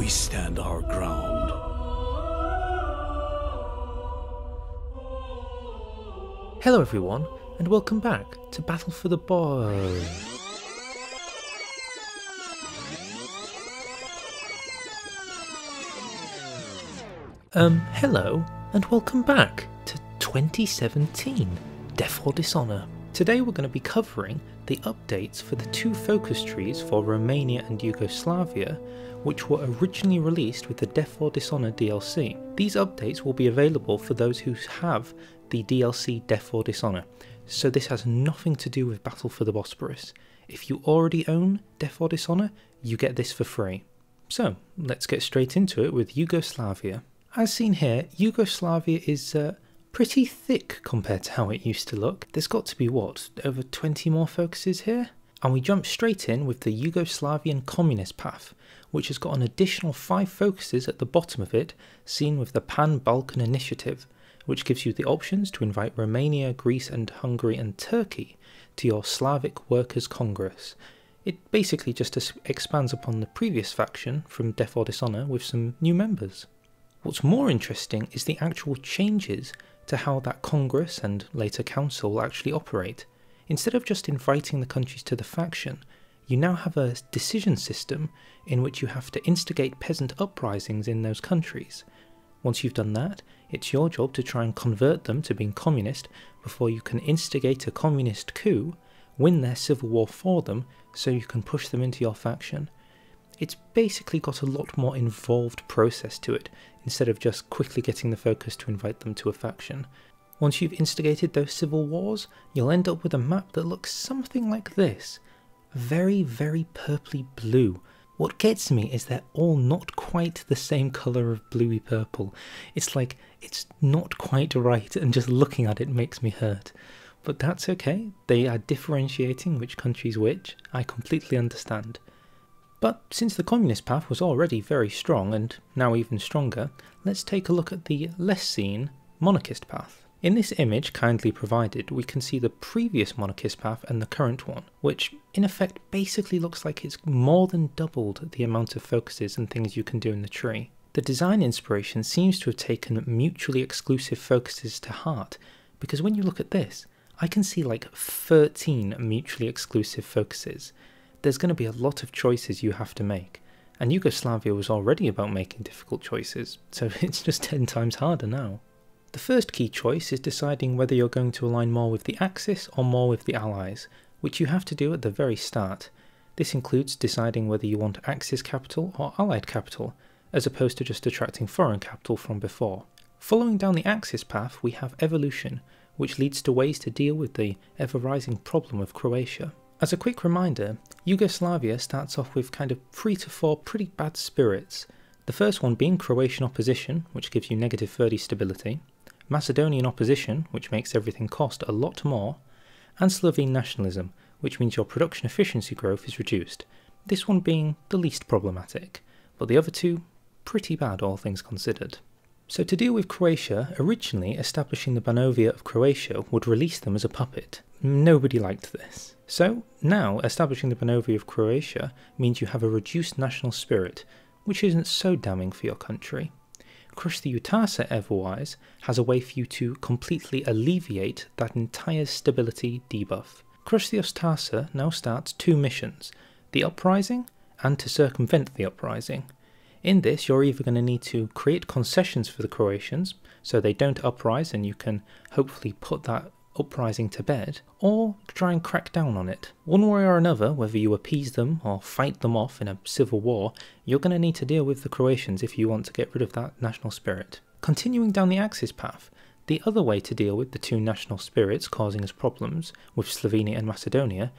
we stand our ground. Hello everyone, and welcome back to Battle for the Borrow. Hello, and welcome back to 2017, Death or Dishonour. Today we're going to be covering the updates for the two focus trees for Romania and Yugoslavia, which were originally released with the Death or Dishonour DLC. These updates will be available for those who have the DLC Death or Dishonour, so this has nothing to do with Battle for the Bosporus. If you already own Death or Dishonour, you get this for free. So let's get straight into it with Yugoslavia. As seen here, Yugoslavia is pretty thick compared to how it used to look. There's got to be, what, over 20 more focuses here? And we jump straight in with the Yugoslavian Communist Path, which has got an additional 5 focuses at the bottom of it, seen with the Pan-Balkan Initiative, which gives you the options to invite Romania, Greece and Hungary and Turkey to your Slavic Workers' Congress. It basically just expands upon the previous faction from Death or Dishonour with some new members. What's more interesting is the actual changes to how that Congress and later Council will actually operate. Instead of just inviting the countries to the faction, you now have a decision system in which you have to instigate peasant uprisings in those countries. Once you've done that, it's your job to try and convert them to being communist before you can instigate a communist coup, win their civil war for them, so you can push them into your faction. It's basically got a lot more involved process to it, instead of just quickly getting the focus to invite them to a faction. Once you've instigated those civil wars, you'll end up with a map that looks something like this. Very, very purpley blue. What gets me is they're all not quite the same colour of bluey purple. It's like, it's not quite right, and just looking at it makes me hurt. But that's okay, they are differentiating which country's which, I completely understand. But since the Communist Path was already very strong, and now even stronger, let's take a look at the less seen Monarchist Path. In this image kindly provided, we can see the previous Monarchist Path and the current one, which in effect basically looks like it's more than doubled the amount of focuses and things you can do in the tree. The design inspiration seems to have taken mutually exclusive focuses to heart, because when you look at this, I can see like 13 mutually exclusive focuses. There's going to be a lot of choices you have to make, and Yugoslavia was already about making difficult choices, so it's just 10 times harder now. The first key choice is deciding whether you're going to align more with the Axis or more with the Allies, which you have to do at the very start. This includes deciding whether you want Axis capital or Allied capital, as opposed to just attracting foreign capital from before. Following down the Axis path, we have Evolution, which leads to ways to deal with the ever-rising problem of Croatia. As a quick reminder, Yugoslavia starts off with kind of 3 to 4 pretty bad spirits. The first one being Croatian opposition, which gives you -30 stability, Macedonian opposition, which makes everything cost a lot more, and Slovene nationalism, which means your production efficiency growth is reduced, this one being the least problematic, but the other two pretty bad all things considered. So to deal with Croatia, originally establishing the Banovia of Croatia would release them as a puppet. Nobody liked this. So now establishing the Banovia of Croatia means you have a reduced national spirit, which isn't so damning for your country. Crush the Utasa otherwise has a way for you to completely alleviate that entire stability debuff. Crush the Ustasa now starts 2 missions, the Uprising and to circumvent the Uprising. In this, you're either going to need to create concessions for the Croatians, so they don't uprise and you can hopefully put that uprising to bed, or try and crack down on it. One way or another, whether you appease them or fight them off in a civil war, you're going to need to deal with the Croatians if you want to get rid of that national spirit. Continuing down the Axis path, the other way to deal with the 2 national spirits causing us problems with Slovenia and Macedonia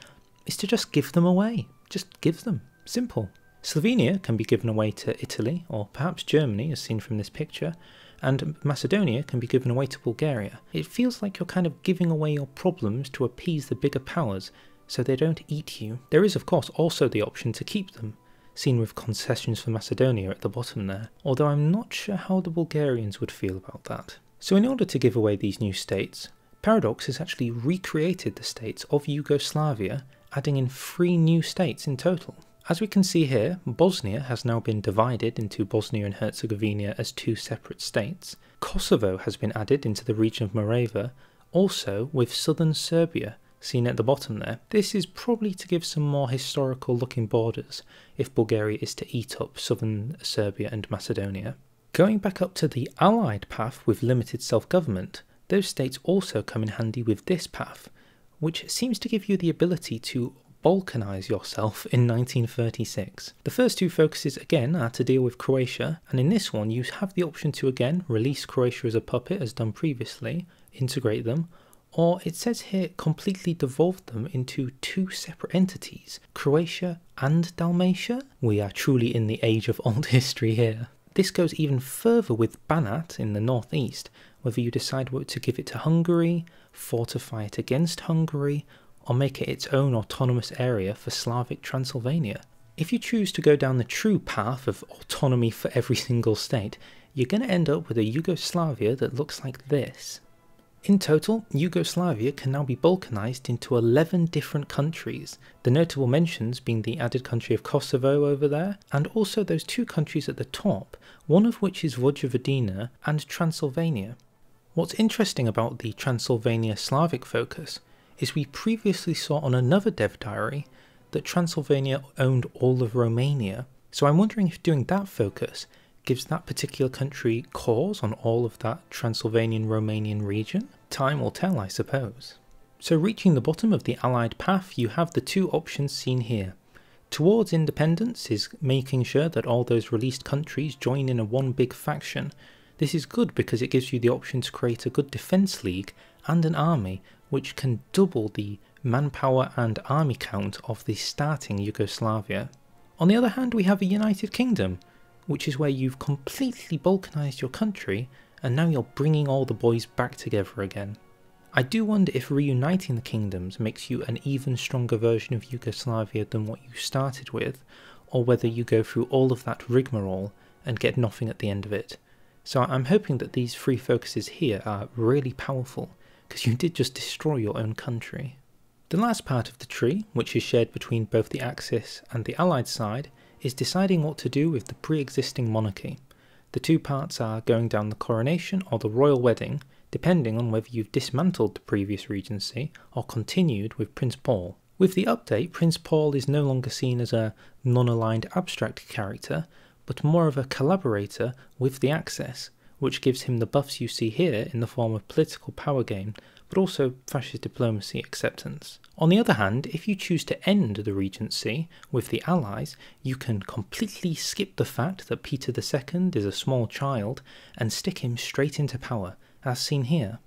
is to just give them away. Just give them. Simple. Slovenia can be given away to Italy, or perhaps Germany as seen from this picture, and Macedonia can be given away to Bulgaria. It feels like you're kind of giving away your problems to appease the bigger powers so they don't eat you. There is of course also the option to keep them, seen with concessions for Macedonia at the bottom there, although I'm not sure how the Bulgarians would feel about that. So in order to give away these new states, Paradox has actually recreated the states of Yugoslavia, adding in 3 new states in total. As we can see here, Bosnia has now been divided into Bosnia and Herzegovina as two separate states. Kosovo has been added into the region of Moravia, also with southern Serbia, seen at the bottom there. This is probably to give some more historical looking borders if Bulgaria is to eat up southern Serbia and Macedonia. Going back up to the Allied path with limited self-government, those states also come in handy with this path, which seems to give you the ability to Balkanize yourself in 1936. The first two focuses again are to deal with Croatia, and in this one you have the option to again release Croatia as a puppet as done previously, integrate them, or it says here completely devolve them into two separate entities, Croatia and Dalmatia. We are truly in the age of old history here. This goes even further with Banat in the northeast, whether you decide to give it to Hungary, fortify it against Hungary, or make it its own autonomous area for Slavic Transylvania. If you choose to go down the true path of autonomy for every single state, you're going to end up with a Yugoslavia that looks like this. In total, Yugoslavia can now be Balkanized into 11 different countries, the notable mentions being the added country of Kosovo over there, and also those two countries at the top, one of which is Vojvodina and Transylvania. What's interesting about the Transylvania Slavic focus is we previously saw on another dev diary that Transylvania owned all of Romania, so I'm wondering if doing that focus gives that particular country cause on all of that Transylvanian-Romanian region? Time will tell, I suppose. So reaching the bottom of the Allied path, you have the two options seen here. Towards independence is making sure that all those released countries join in a one big faction. This is good because it gives you the option to create a good defense league and an army, which can double the manpower and army count of the starting Yugoslavia. On the other hand, we have a United Kingdom, which is where you've completely Balkanized your country and now you're bringing all the boys back together again. I do wonder if reuniting the kingdoms makes you an even stronger version of Yugoslavia than what you started with, or whether you go through all of that rigmarole and get nothing at the end of it. So I'm hoping that these three focuses here are really powerful, because you did just destroy your own country. The last part of the tree, which is shared between both the Axis and the Allied side, is deciding what to do with the pre-existing monarchy. The two parts are going down the coronation or the royal wedding, depending on whether you've dismantled the previous regency or continued with Prince Paul. With the update, Prince Paul is no longer seen as a non-aligned abstract character, but more of a collaborator with the Axis, which gives him the buffs you see here in the form of political power gain, but also fascist diplomacy acceptance. On the other hand, if you choose to end the regency with the Allies, you can completely skip the fact that Peter II is a small child and stick him straight into power, as seen here.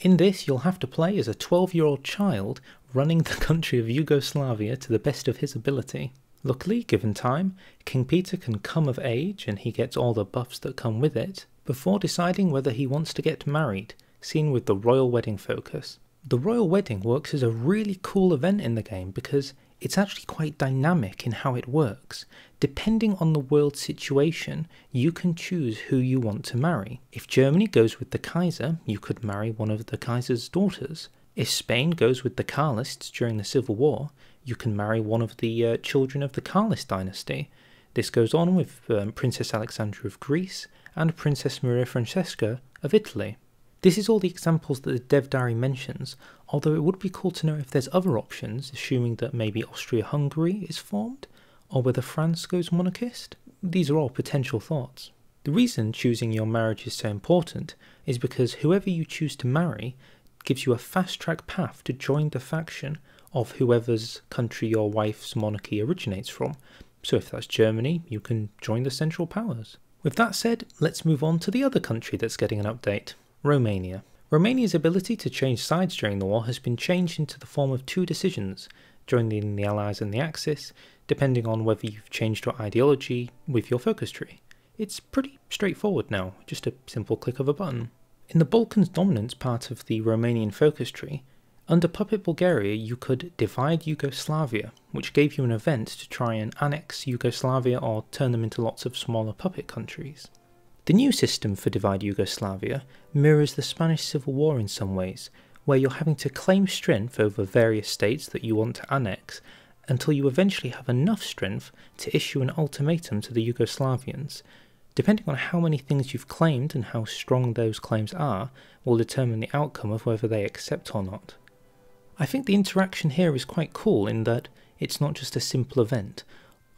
In this, you'll have to play as a 12-year-old child running the country of Yugoslavia to the best of his ability. Luckily, given time, King Peter can come of age and he gets all the buffs that come with it, before deciding whether he wants to get married, seen with the royal wedding focus. The royal wedding works as a really cool event in the game because it's actually quite dynamic in how it works. Depending on the world situation, you can choose who you want to marry. If Germany goes with the Kaiser, you could marry one of the Kaiser's daughters. If Spain goes with the Carlists during the Civil War, you can marry one of the children of the Carlist dynasty. This goes on with Princess Alexandra of Greece and Princess Maria Francesca of Italy. This is all the examples that the dev diary mentions, although it would be cool to know if there's other options, assuming that maybe Austria-Hungary is formed, or whether France goes monarchist. These are all potential thoughts. The reason choosing your marriage is so important is because whoever you choose to marry gives you a fast-track path to join the faction of whoever's country your wife's monarchy originates from, so if that's Germany, you can join the Central Powers. With that said, let's move on to the other country that's getting an update, Romania. Romania's ability to change sides during the war has been changed into the form of two decisions, joining the Allies and the Axis, depending on whether you've changed your ideology with your focus tree. It's pretty straightforward now, just a simple click of a button. In the Balkans dominance part of the Romanian focus tree, under Puppet Bulgaria you could divide Yugoslavia, which gave you an event to try and annex Yugoslavia or turn them into lots of smaller puppet countries. The new system for Divide Yugoslavia mirrors the Spanish Civil War in some ways, where you're having to claim strength over various states that you want to annex until you eventually have enough strength to issue an ultimatum to the Yugoslavians. Depending on how many things you've claimed and how strong those claims are will determine the outcome of whether they accept or not. I think the interaction here is quite cool in that it's not just a simple event.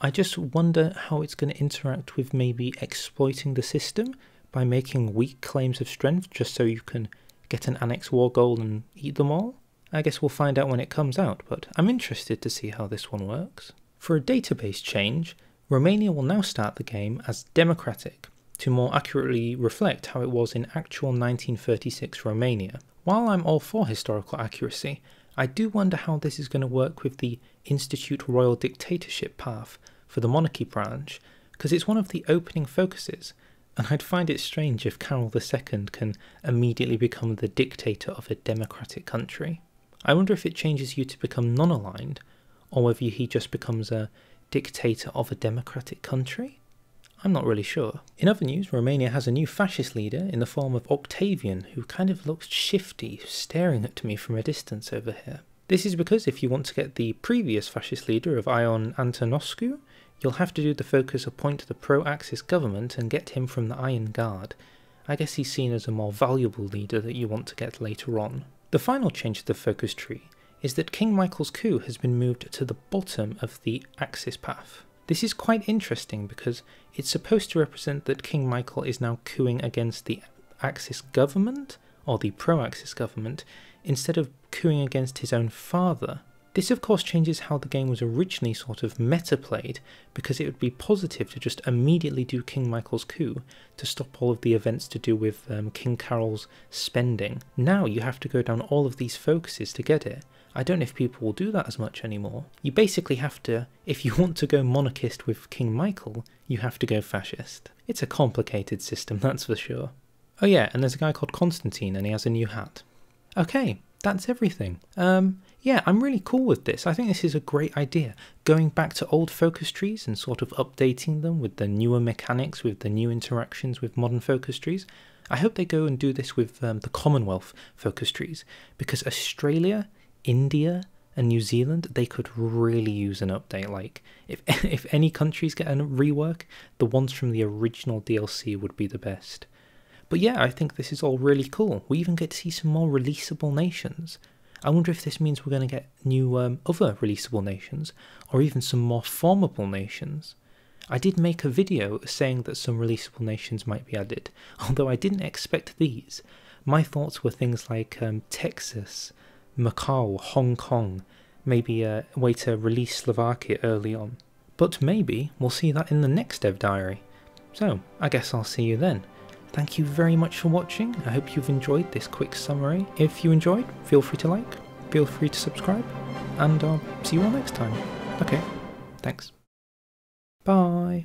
I just wonder how it's going to interact with maybe exploiting the system by making weak claims of strength just so you can get an annex war goal and eat them all? I guess we'll find out when it comes out, but I'm interested to see how this one works. For a database change, Romania will now start the game as democratic, to more accurately reflect how it was in actual 1936 Romania. While I'm all for historical accuracy, I do wonder how this is going to work with the institute royal dictatorship path for the monarchy branch, because it's one of the opening focuses, and I'd find it strange if Carol II can immediately become the dictator of a democratic country. I wonder if it changes you to become non-aligned, or whether he just becomes a dictator of a democratic country? I'm not really sure. In other news, Romania has a new fascist leader in the form of Octavian, who kind of looks shifty, staring at me from a distance over here. This is because if you want to get the previous fascist leader of Ion Antonescu, you'll have to do the focus appoint to the pro-Axis government and get him from the Iron Guard. I guess he's seen as a more valuable leader that you want to get later on. The final change to the focus tree is that King Michael's coup has been moved to the bottom of the Axis path. This is quite interesting because it's supposed to represent that King Michael is now coupping against the Axis government, or the pro-Axis government, instead of coupping against his own father. This of course changes how the game was originally sort of meta-played, because it would be positive to just immediately do King Michael's coup to stop all of the events to do with King Carol's spending. Now you have to go down all of these focuses to get it. I don't know if people will do that as much anymore. You basically have to, if you want to go monarchist with King Michael, you have to go fascist. It's a complicated system, that's for sure. Oh yeah, and there's a guy called Constantine and he has a new hat. Okay, that's everything. Yeah, I'm really cool with this. I think this is a great idea. Going back to old focus trees and sort of updating them with the newer mechanics, with the new interactions with modern focus trees. I hope they go and do this with the Commonwealth focus trees, because Australia, India and New Zealand, they could really use an update. Like, if any countries get a rework, the ones from the original DLC would be the best. But yeah, I think this is all really cool. We even get to see some more releasable nations. I wonder if this means we're going to get new other releasable nations, or even some more formable nations. I did make a video saying that some releasable nations might be added, although I didn't expect these. My thoughts were things like Texas, Macau, Hong Kong, maybe a way to release Slovakia early on. But maybe we'll see that in the next Dev Diary. So I guess I'll see you then. Thank you very much for watching. I hope you've enjoyed this quick summary. If you enjoyed, feel free to like, feel free to subscribe, and I'll see you all next time. Okay, thanks. Bye.